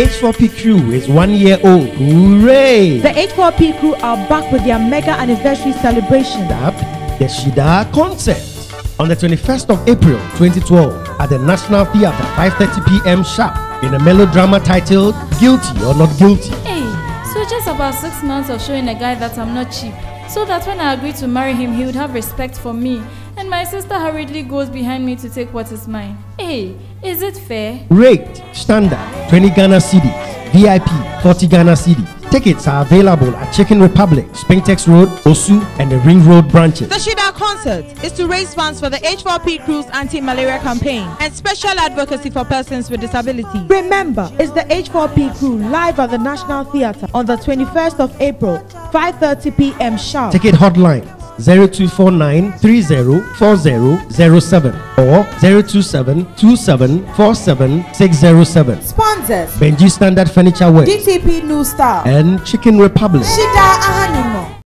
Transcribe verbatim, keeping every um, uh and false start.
H four P crew is one year old. Hooray! The H four P crew are back with their mega anniversary celebration. Up, the Shidaa Concert on the twenty-first of April twenty twelve at the National Theatre, five thirty p m sharp, in a melodrama titled Guilty or Not Guilty. Hey, so just about six months of showing a guy that I'm not cheap, so that when I agreed to marry him, he would have respect for me. And my sister hurriedly goes behind me to take what is mine. Hey, is it fair? Rate standard twenty Ghana cedis, V I P forty Ghana cedis. Tickets are available at Chicken Republic, Spintex Road, Osu, and the Ring Road branches. The Shidaa Concert is to raise funds for the H four P crew's anti-malaria campaign and special advocacy for persons with disabilities. Remember, it's the H four P crew live at the National Theatre on the twenty-first of April, five thirty p m sharp. Ticket hotline zero two four nine three zero four zero zero seven or zero two seven two seven four seven six zero seven. Sponsors: Benji Standard Furniture, Work, D T P New Star, and Chicken Republic. Shidaa Ahanimo.